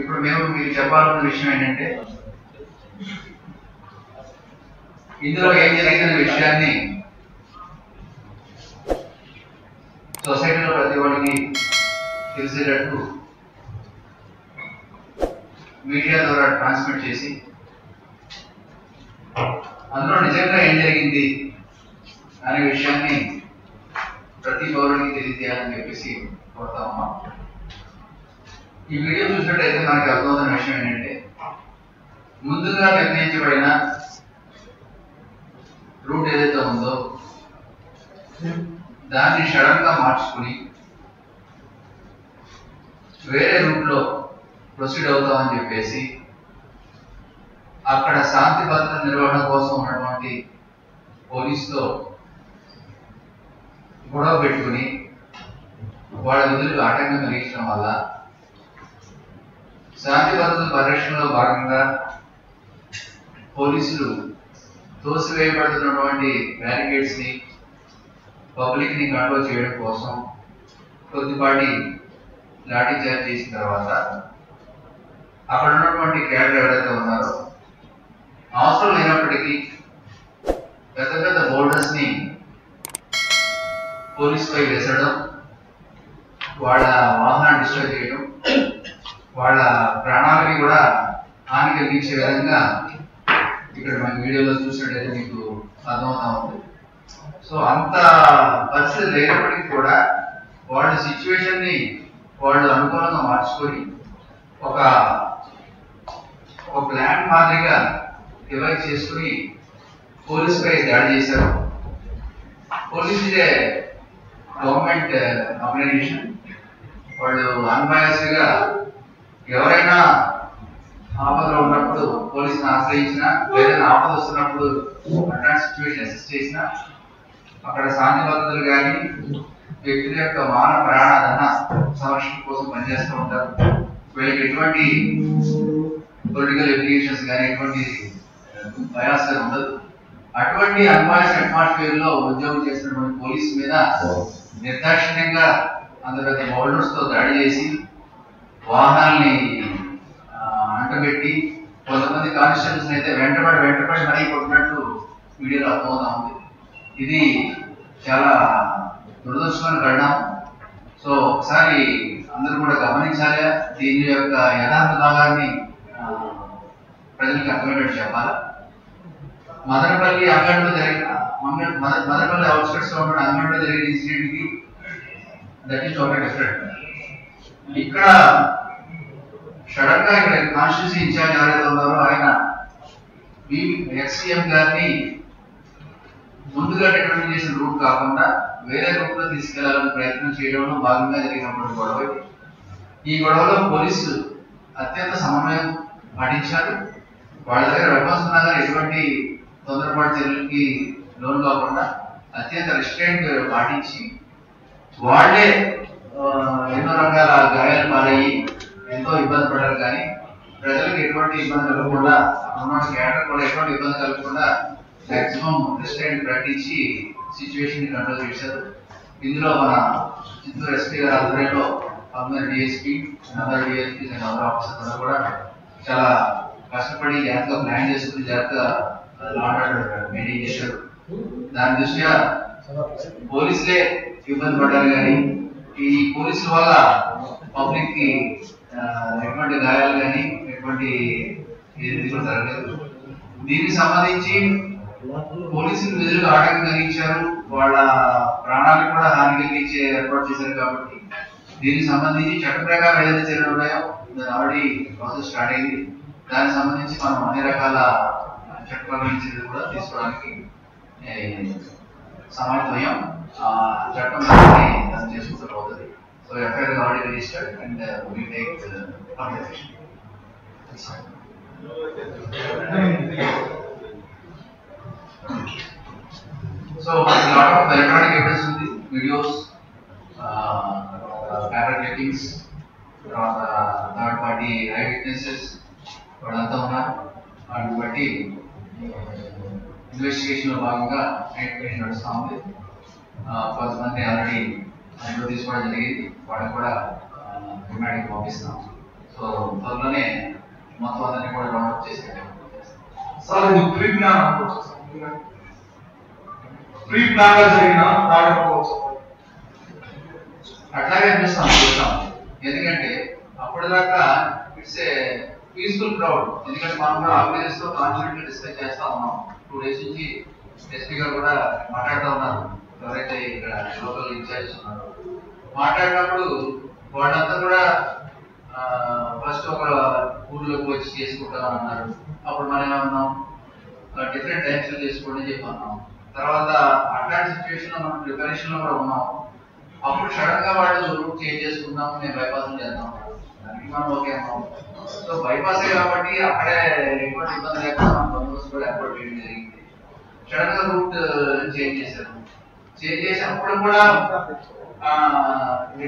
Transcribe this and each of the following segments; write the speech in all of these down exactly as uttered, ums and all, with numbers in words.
ఇప్పుడు మేము మీకు చెప్పాల్సిన విషయం ఏంటంటే ఇందులో ఏం జరిగిందనే విషయాన్ని సొసైటీలో ప్రతి ఒక్కరికి తెలిసేటట్టు మీడియా ద్వారా ట్రాన్స్మిట్ చేసి అందులో నిజంగా ఏం జరిగింది అనే విషయాన్ని ప్రతి పౌరుడికి తెలియజేయాలని చెప్పేసి కోరుతా ఉన్నాం. ఈ వీడియో చూసినట్టయితే మనకి అర్థమవుతున్న విషయం ఏంటంటే ముందుగా నిర్ణయించబడిన రూట్ ఏదైతే ఉందో దాన్ని సడన్ గా మార్చుకుని వేరే రూట్ లో ప్రొసీడ్ అవుతామని చెప్పేసి అక్కడ శాంతి భద్రత నిర్వహణ కోసం ఉన్నటువంటి పోలీసుతో గొడవ పెట్టుకుని వాళ్ళ విధులకు ఆటంకం కలిగించడం వల్ల శాంతి భద్రత పరిరక్షణలో భాగంగా పోలీసులు తోసివేయబడుతున్నటువంటి బ్యారికేడ్స్ ని పబ్లిక్ ని కంట్రోల్ చేయడం కోసం కొద్దిపాటి లాఠీచార్జ్ చేసిన తర్వాత అక్కడ ఉన్నటువంటి క్యాడర్ ఎవరైతే ఉన్నారో అవసరం లేనప్పటికీ పెద్ద పెద్ద బోర్డర్స్ ని పోలీసుపై వేసడం, వాళ్ళ వాహనాన్ని డిస్ట్రాయ్ చేయడం, వాళ్ళ ప్రాణాలకి కూడా హాని కలిగించే విధంగా ఇక్కడ మన వీడియోలో చూసినట్టయితే మీకు అర్థమవుతా ఉంది. సో అంత పరిస్థితి లేనప్పటికీ కూడా వాళ్ళ సిచ్యువేషన్ ని వాళ్ళు అనుకూలంగా మార్చుకొని ఒక ఒక ప్లాన్ మాదిరిగా డివైడ్ చేసుకుని పోలీసుపై దాడి చేశారు. పోలీస్ ఇదే గవర్నమెంట్ ఆర్గనైజేషన్, వాళ్ళు అన్బయాస్డ్గా ఎవరైనా ఆపదలో ఉన్నప్పుడు పోలీసుని ఆశ్రయించినా ఏదైనా ఆపద వస్తున్నప్పుడు అట్లాంటి సిచ్యువేషన్ అసెస్ చేసినా అక్కడ శాంతి భద్రతలు కానీ వ్యక్తుల యొక్క మానవ ప్రాణాధన సంరక్షణ కోసం పనిచేస్తూ ఉంటారు. వీళ్ళకి ఎటువంటి పొలిటికల్ ఎప్లికేషన్స్ కానీ ఎటువంటి బయాస్ ఉండదు. అటువంటి అన్వాయిస్ అట్మాస్ఫియర్ లో ఉద్యోగం చేసినటువంటి పోలీసు మీద నిర్దాక్షిణ్యంగా అంత పెద్ద బౌల్డర్స్ తో దాడి చేసి వాహనాల్ని అంటబెట్టి కొంతమంది కానిస్టేబుల్స్ అయితే వెంటబడి వెంటబడి మరీ కొట్టినట్టు వీడియోలో అర్థమవుతా ఉంది. ఇది చాలా దురదృష్టమైన పరిణామం. సో ఒకసారి అందరూ కూడా గమనించాలి, దీని యొక్క యథార్థ భాగాన్ని ప్రజలకు అర్థమయ్యేటట్టు చెప్పాలి. మదనపల్లి అంగడిలో జరిగిన మదనపల్లి అవుట్స్కట్స్ లో ఉన్న అంగడిలో జరిగిన ఇన్సిడెంట్ కి దట్ ఈస్ టోటల్ డిఫరెంట్. ఇక్కడ సడన్ గా ఇక్కడ కాన్స్టిట్యూన్సీ ఇన్ఛార్జ్ ఎవరైతే ఉన్నారో ఆయన ఎక్స్ఎం గారిని ముందుగా డిటర్మిన్ చేసిన రూట్ కాకుండా వేరే రూట్ లో తీసుకెళ్లాలని ప్రయత్నం చేయడంలో భాగంగా జరిగినటువంటి గొడవ. ఈ గొడవలో పోలీసు అత్యంత సమన్వయం పాటించారు. వాళ్ళ దగ్గర వెపన్స్ ఉన్నా కానీ ఎటువంటి తొందరపాటు చర్యలకి లోన్ కాకుండా అత్యంత రిస్ట్రైంట్ పాటించి వాళ్లే ఎన్నో రకాల గాయాలు పాలయ్యి ఎంతో ఇబ్బంది పడారు. కానీ ప్రజలకు ఎటువంటి ఇబ్బంది కలగకుండా క్యాడర్ కూడా ఎటువంటి ఇబ్బంది కలగకుండా మాక్సిమం రెస్ట్రైంట్ ప్రకటించి సిచ్యువేషన్ కంట్రోల్ చేశారు. ఇందులో మన చిత్తూరు ఎస్పీ గారి ఆధ్వర్యంలో అందరు డిఎస్పీ అందరు డిఎస్పీ అందరు ఆఫీసర్లు కూడా చాలా కష్టపడి జాగ్రత్తగా ప్లాన్ చేసుకుని జాగ్రత్తగా మెయింటైన్ చేశారు. దాని దృష్ట్యా పోలీసులే ఇబ్బంది పడ్డారు. కానీ ఈ పోలీసుల వల్ల పబ్లిక్ కి ఎటువంటి గాయాలు కానీ ఎటువంటి ఏది కూడా జరగలేదు. దీనికి సంబంధించి పోలీసులు విధులకు ఆటంకం కలిగించారు, వాళ్ళ ప్రాణాలకు కూడా హాని కలిగించే ఏర్పాటు చేశారు. కాబట్టి దీనికి సంబంధించి చట్ట ప్రకారం ఏదైతే చర్యలు ఉన్నాయో దాని ఆల్రెడీ ప్రాసెస్ స్టార్ట్ అయింది. దానికి సంబంధించి మనం అన్ని రకాల చట్టపరమైన చర్యలు కూడా తీసుకోవడానికి సమర్థమయ్యాం. చట్టం చేసుకుంటూ అవుతుంది. So So your F I R is already registered and uh, we take the action. That's all. So a lot of electronic evidence in videos, camera uh, clippings from uh, third party eyewitnesses, and batti investigation bhaganga identification nadustundi. First they already do this for the Kuda dramatic copies now. So Thalane Matwana Kuda round up chase. Sir, you three plan three planners అట్లాగే చేస్తాం చూస్తాం ఎందుకంటే అప్పటిదాకా it's a peaceful crowd ఎందుకంటే మనం కూడా ఆర్గనైజర్స్తో కాన్ఫిడెంట్గా discuss చేస్తా ఉన్నాం టూ డేస్ నుంచి ఎస్పీ గారు కూడా మాట్లాడుతూ ఉన్నారు ఎవరైతే ఇక్కడ లోకల్ ఇన్ఛార్జ్ ఉన్నారు మాట్లాడినప్పుడు వాళ్ళంతా కూడా ఫస్ట్ ఒక ఊళ్ళోకి వచ్చి చేసుకుంటామని అన్నారు అప్పుడు మనం ఏమన్నాం డిఫరెంట్ టైప్స్లో చేసుకోండి అని చెప్పన్నాం తర్వాత అట్లాంటి సిచ్యువేషన్లో మనం ప్రిపరేషన్లో కూడా ఉన్నాం అప్పుడు సడన్ గా వాళ్ళు రూట్ చేంజ్ చేసుకున్నాం నేను బైపాస్ చేద్దాం దానికి మనం ఓకే అన్నాం సో బైపాసే కాబట్టి అక్కడే ఎటువంటి ఇబ్బంది లేకుండా బందోబస్తు కూడా ఏర్పాటు చేయడం జరిగింది సడన్ గా రూట్ చేంజ్ చేశారు చేంజ్ చేసినప్పుడు కూడా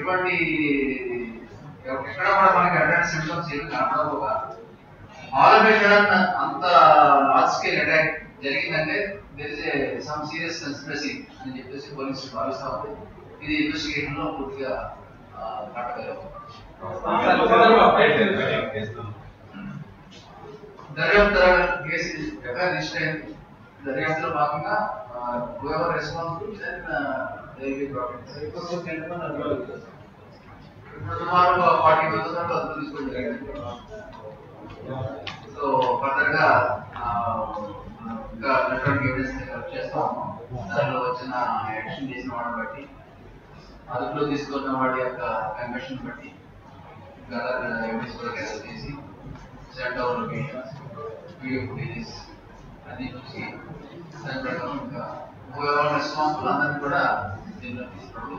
ఎటువంటి ఎక్కడ కూడా మనకి అటాక్ సిమ్టమ్స్ ఏమి కనపడవు ఆల్ ఆఫ్ ఏ సడన్ అంత లార్జ్ స్కేల్ అటాక్ జరిగిందంటే there is a some serious conspiracy అని చెప్పేసి పోలీసులు భావిస్తా ఉంది ఇది ఇన్వెస్టిగేషన్ లో పూర్తిగా దర్యాప్తు కేసు దర్యాప్తులో భాగంగా రెస్పాన్సిబుల్ సుమారు ఫార్టీ థౌసండ్ అర్థం తీసుకోవడం జరిగింది సో ఫర్దర్గా ఇంకా ఎలక్ట్రానిక్ ఎవిడెన్స్ కలెక్ట్ చేస్తాం దానిలో వచ్చిన యాక్షన్ చేసిన వాడిని బట్టి అదుపులో తీసుకున్న వాడి యొక్క కన్వెన్షన్ బట్టి ఎవిడెన్స్ కూడా గ్యాదర్ చేసి set our locations video footages అన్ని చూసి దాని ప్రకారం ఇంకా రెస్పాన్సిబుల్ అందరినీ కూడా దీనిలో తీసుకున్నాడు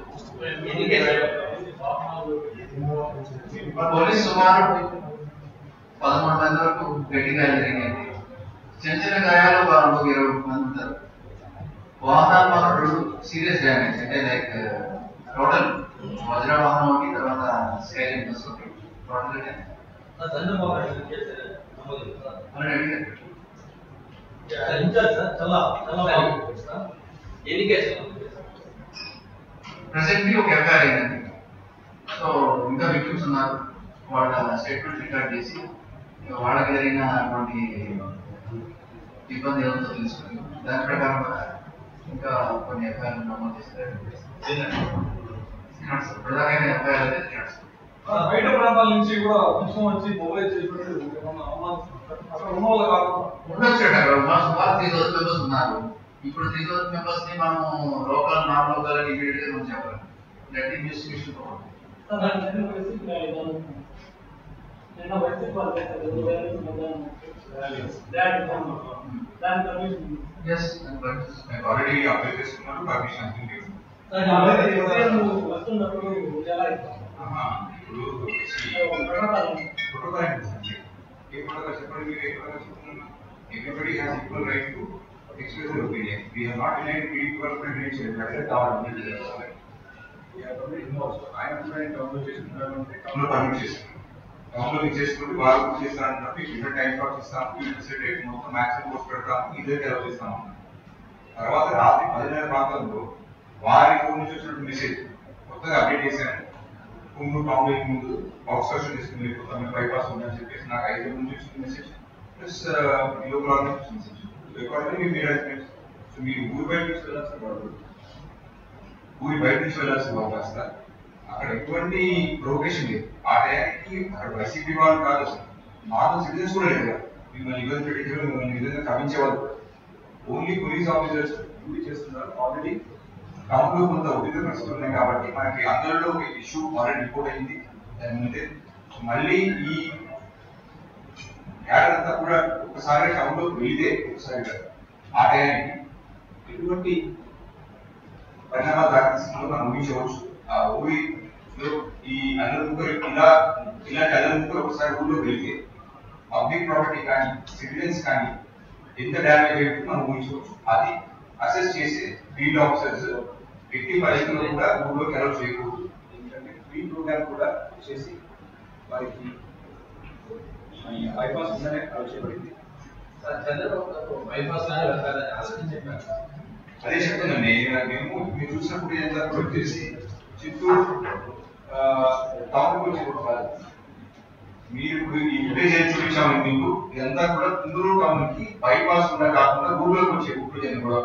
పోలీసు సుమారు పదమూడు మంది వరకు గట్టిగా జరిగింది చిన్న చిన్న గాయాలు వారు ఇరవై మంది ఉంటారు వాహనాలు మాత్రం రెండు సీరియస్ డ్యామేజ్ అంటే లైక్ టోటల్ వజ్రవాహనం ఒకటి తర్వాత స్కైలింగ్ బస్ ఒకటి టోటల్ ప్రెసెంట్లీ ఒక ఎఫ్ఐఆర్ అయిందండి సో ఇంకా విక్టిమ్స్ ఉన్నారు వాళ్ళ స్టేట్మెంట్ రికార్డ్ చేసి వాళ్ళకి జరిగిన అటువంటి ఇబ్బంది ఏదో తెలుసుకుని దాని ప్రకారం ఇంకా కొన్ని ఎఫ్ఐఆర్ నమోదు చేస్తారు బయట ప్రాంతాల నుంచి కూడా కొంచెం వచ్చి మొబైల్ చేసినట్టు ఉన్నారు ఇప్పుడు త్రీ థౌసండ్ మెంబర్స్ ని మనం లోకల్ నాన్ లోకల్ ఇమీడియట్ గా మనం చెప్పాలి గట్టి investigation everybody has equal right to express their opinion. We have not denied pre-development nature. That is our opinion. We have only involved. I am trying to conversation. Common conversation. Common conversation. Common conversation. Common conversation. Different types of conversation. Different types of maximum most program. Either type of conversation. తర్వాత రాత్రి పదిన్నర ప్రాంతంలో వారి phone నుంచి వచ్చినటువంటి message కొత్తగా update చేశాను phone town అయ్యే ముందు ఆబ్స్ట్రక్షన్ తీసుకుని లేకపోతే బైపాస్ ఉందని చెప్పేసి నాకు ఐదు నుంచి వచ్చిన మెసేజ్ ప్లస్ యూరోగ్రాఫీ సో మీరు ఊరి బయట నుంచి వెళ్ళాల్సిన వాళ్ళు ఊరి బయట నుంచి వెళ్ళాల్సిన వాళ్ళు కాస్త అక్కడ ఎటువంటి ప్రొవకేషన్ లేదు ఆ టయానికి అక్కడ వైసీపీ వాళ్ళు కాదు నార్మల్ సిటిజన్స్ కూడా లేదు మిమ్మల్ని ఇబ్బంది పెట్టించే మిమ్మల్ని విధంగా కమించేవాళ్ళు ఓన్లీ పోలీస్ ఆఫీసర్స్ డ్యూటీ చేస్తున్నారు ఆల్రెడీ టౌన్లో కొంత ఉద్యోగం నడుస్తున్నాయి కాబట్టి మనకి అందరిలో ఒక ఇష్యూ ఆల్రెడీ రిపోర్ట్ అయింది దాని ముందే మళ్ళీ ఈ యాడ్ అంతా కూడా ఒకసారి టౌన్లో వెళ్ళిదే ఒకసారి ఆ టయానికి ఎటువంటి పరిణామాలు దాని మనం ఊహించవచ్చు ఆ ఊహి ఈ అనంతపురం ఇలా ఇలాంటి అనంతపురం ఒకసారి ఊళ్ళో వెళితే పబ్లిక్ ప్రాపర్టీ కానీ సిటిజన్స్ కానీ ఎంత డ్యామేజ్ అయ్యిందో మనం ఊహించుకోవచ్చు. అది అసెస్ చేసి ఫీల్డ్ ఆఫీసర్స్ వ్యక్తి పరిస్థితుల్లో కూడా ఊళ్ళోకి అలౌ చేయకూడదు. ఎందుకంటే ఫ్రీ ప్రోగ్రామ్ కూడా చేసి వారికి బైపాస్ ఉందనే అలౌ చేయబడింది. బైపాస్ అని చెప్పారు అదే చెప్తుందండి. మేము మీరు చూసినప్పుడు ఎంత వచ్చేసి చిత్తూరు టౌన్కి వచ్చి కాదు, మీరు ఈ విలేజ్ ఏం చూపించామని మీకు ఇదంతా కూడా తుందూరు టౌన్కి బైపాస్ ఉన్నా కాకుండా ఊళ్ళోకి వచ్చే ఇప్పుడు జనం కూడా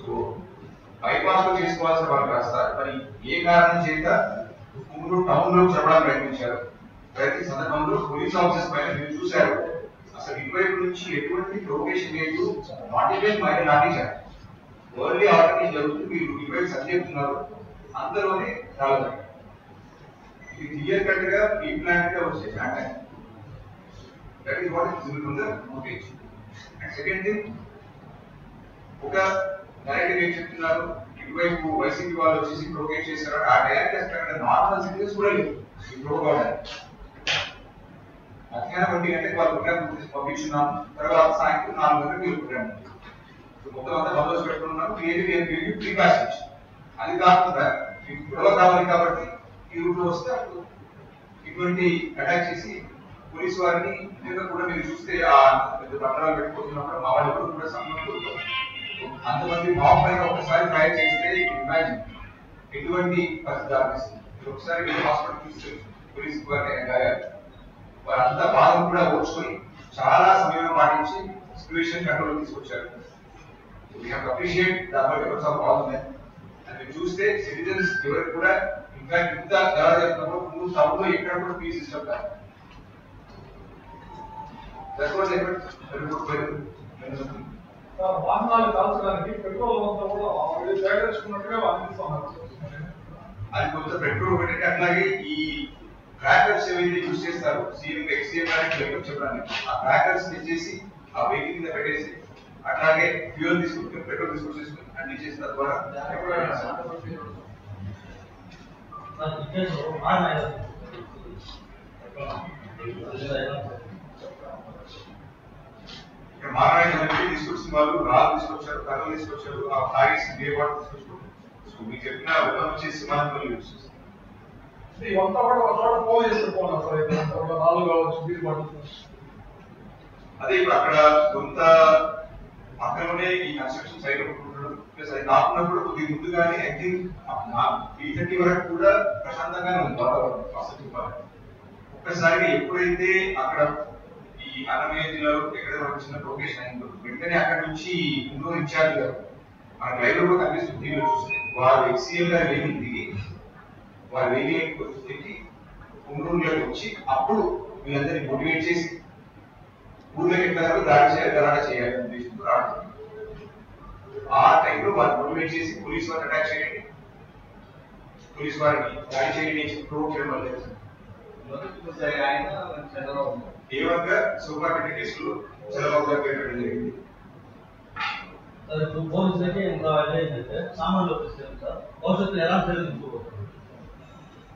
సో బైపాస్ లో చేసుకోవాల్సిన వాళ్ళు కాస్తారు. మరి ఏ కారణం చేత తుందూరు టౌన్ లో చెప్పడానికి ప్రయత్నించారు. ప్రతి సందర్భంలో పోలీస్ ఆఫీసర్స్ పైన మీరు చూశారు అసలు ఇటువైపు నుంచి ఎటువంటి ప్రొవోకేషన్ లేదు. నాటివేట్ మైండ్ నాటించారు ఓన్లీ ఆర్గనైజ్ జరుగుతుంది. మీరు ఇటువైపు సబ్జెక్ట్ ఉన్నారు అందరిలోనే రాలేదు. ఇది క్లియర్ కట్ గా ప్రీ ప్లాన్ గా వచ్చే plant that is what is visible on the footage. And second thing ఒక డైరెక్టర్ ఏం చెప్తున్నారు ఇటువైపు వైసీపీ వాళ్ళు వచ్చేసి ప్రొవోకేట్ చేశారు. ఆ డైరెక్టర్ నార్మల్ సిటిజన్స్ కూడా లేదు ఈ ప్రోగ్రామ్ మధ్యాహ్నం వడ్డీ గంటకి వాళ్ళు ప్రోగ్రామ్ పంపించున్నాం. తర్వాత సాయంత్రం నాలుగు గంటలకు మీరు ప్రోగ్రామ్ మొత్తం అంతా బందోబస్తు పెట్టుకున్నాము. ఏది ప్రీ ప్యాసేజ్ అది కాకుండా మీకు గొడవ కావాలి కాబట్టి ఈ రూట్లో వస్తే ఇటువంటి అటాక్ చేసి పోలీసు వారిని ఇంకా కూడా మీరు చూస్తే ఆ పట్టణాలు పెట్టుకుంటున్నప్పుడు మా వాళ్ళ కూడా సంబంధం అంతమంది మా పైన ఒకసారి ట్రయల్ చేస్తే ఇమాజిన్ ఎటువంటి పరిస్థితి ఆపిస్తుంది. మీరు ఒకసారి మీరు హాస్పిటల్ చూస్తే పోలీసు వారిని గాయాలు వారంతా బాధను కూడా ఓర్చుకొని చాలా సమయం పాటించి సిచ్యువేషన్ కంట్రోల్ తీసుకొచ్చారు. అప్రిషియేట్ దాని బాగుంది. మీరు చూస్తే సిటిజన్స్ ఎవరు కూడా ఇంకా ఇంత ధర చేస్తున్నప్పుడు మూడు సభలో ఎక్కడ కూడా ఫీజు ఇష్టం కాదు. వాహనాలు కాల్చడానికి పెట్రోల్ అంతా కూడా చేసుకున్నట్టుగా అందిస్తున్నారు. అది కొంత పెట్రోల్ ఒకటి అట్లాగే ఈ ట్రాకర్స్ ఏవైతే యూజ్ చేస్తారు సీఎం ఎక్స్ఎం చెప్పడానికి ఆ ట్రాకర్స్ తెచ్చేసి ఆ వెహికల్ కింద పెట్టేసి అట్లాగే ఫ్యూయల్ తీసుకుంటే పెట్రోల్ తీసుకొని అన్ని చేసిన ద్వారా మారాయణ తీసుకొచ్చిన వాళ్ళు రాళ్ళు తీసుకొచ్చారు కర్రలు తీసుకొచ్చారు ఆ హారీస్ వాటర్ తీసుకొచ్చారు. సో మీకు చెప్పిన వచ్చేసి మనం యూజ్ చేస్తాం. ఇవంతా కూడా ఒక చోట పోగు చేస్తూ పోవాలి సార్. ఇదంతా కూడా రాళ్ళు కావచ్చు నీరు పడుతుంది. అదే ఇప్పుడు అక్కడ కొంత పక్కనే ఈ కన్స్ట్రక్షన్ సైడ్ ఒకటి ప్లస్ అది కాకున్నప్పుడు కొద్ది ముందుగానే ఐ థింక్ త్రీ థర్టీ వరకు కూడా ప్రశాంతంగానే ఉంది వాతావరణం. వసతి ఒక్కసారి ఎప్పుడైతే అక్కడ ఈ అన్నమయ్య జిల్లాలో ఎక్కడైనా చిన్న ప్రొకేషన్ అయిందో వెంటనే అక్కడ నుంచి ఇందులో ఇన్ఛార్జ్ గారు మన లైవ్లో కూడా కనిపిస్తుంది టీవీలో చూస్తే వారు ఎక్సీఎల్ గారు వెహికల్ దిగి వారు వెహికల్ తిరిగి కుండూరులోకి వచ్చి అప్పుడు వీళ్ళందరినీ మోటివేట్ చేసి ఊళ్ళోకి ఎక్కడారు దాడి చేయాలి దాడి చేయాలి అనే ఉద్దేశంతో రావడం. ఆ టైంలో వారు మోటివేట్ చేసి పోలీసు వారిని అటాక్ చేయండి పోలీసు వారిని దాడి చేయండి ప్రూవ్ చేయడం వల్ల తీవ్రంగా సూపర్ మార్కెట్ కేసులు చంద్రబాబు గారు పెట్టడం జరిగింది.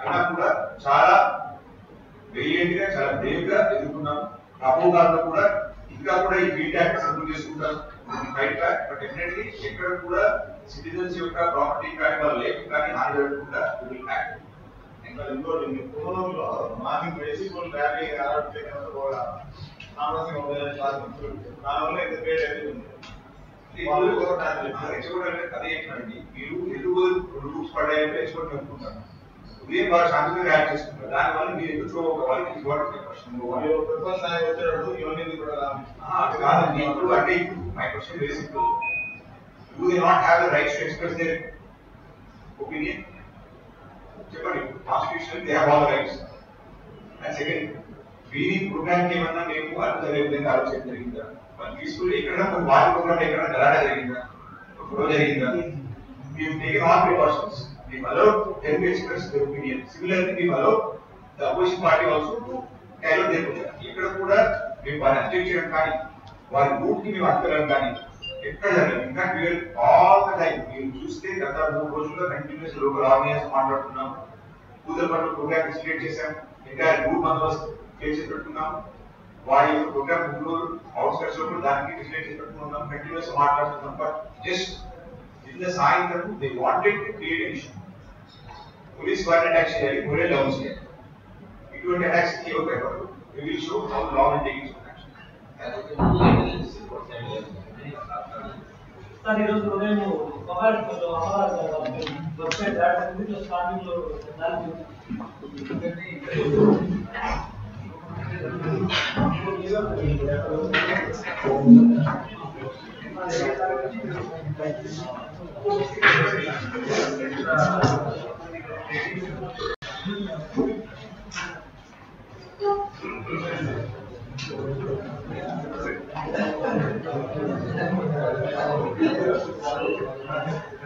అయినా కూడా చాలా బ్రిలియంట్ గా చాలా బ్రేవ్ గా ఎదుర్కొన్నాను. రాబో కాలంలో కూడా ఇంకా కూడా ఈ ఫీడ్బ్యాక్ సపోర్ట్ చేసుకుంటారు బయట బట్ డెఫినెట్లీ ఎక్కడ కూడా సిటిజన్స్ యొక్క ప్రాపర్టీ కానీ వాళ్ళ లైఫ్ కానీ హాని జరగకుండా ఇంకా ఇంకోటి పూర్వంలో మార్నింగ్ వేసి కొన్ని ర్యాలీ ఆడే కూడా సామర్థ్యం దానివల్ల ఎంత గ్రేట్ అయితే ఎచ్చుకోవడం అదే ఏంటండి మీరు ఎదుగు రూట్స్ పడ్డాయంటే ఎచ్చుకోవడం అనుకుంటాను. ఉదయం వారు శాంతిగా ర్యాక్ట్ చేసుకుంటారు దానివల్ల మీరు ఎదుర్కోవాలి వచ్చేటప్పుడు ఇవన్నీ కూడా కాదండి. ఇప్పుడు అంటే ఇప్పుడు my question basic you do not have the rights to express their opinion. చెప్పండి, constitution they have all rights. And second, వీరి ప్రోగ్రామ్ కి ఏమన్నా మేము అర్థం లేకుండా ఆలోచన జరిగిందా, వాళ్ళు తీసుకుని ఎక్కడ వారి ప్రోగ్రామ్ ఎక్కడ గలాడ జరిగిందా, గొడవ జరిగిందా? We've taken all precautions. We've allowed them to express their opinion. Similarly we've allowed the opposition party also to tell their opinion. ఇక్కడ కూడా మేము వారిని అటెండ్ చేయడం కానీ వారి రూట్ కి మేము అడ్డుకోవడం కానీ ఎక్కడ జరగదు. ఇంకా వీల్ ఆల్ ద టైం మీరు చూస్తే గత మూడు రోజుల్లో కంటిన్యూస్ లోకల్ ఆర్గనైజర్స్ మాట్లాడుతున్నాము, కూతురుపట్టు ప్రోగ్రామ్ ఇన్స్టిట్యూట్ చేశాం, ఎంటైర్ గ్రూప్ మెంబర్స్ చేసి పెట్టుకున్నాం, వారి యొక్క ప్రోగ్రామ్ గుంటూరు అవుట్స్కట్స్ లో కూడా దానికి డిస్లేట్ చేసి పెట్టుకున్నాం, కంటిన్యూస్ మాట్లాడుతున్నాం. బట్ జస్ట్ ఇన్ ద సాయంత్రం they wanted to create an issue. Police వారిని అటాక్ చేయాలి, మోరల్ డౌన్ చేయాలి, ఇటువంటి అటాక్స్ ఎవరు భయపడరు. We will show how long it takes to action. Sir, I was going to cover for our website that we just starting to analyze. Thank you.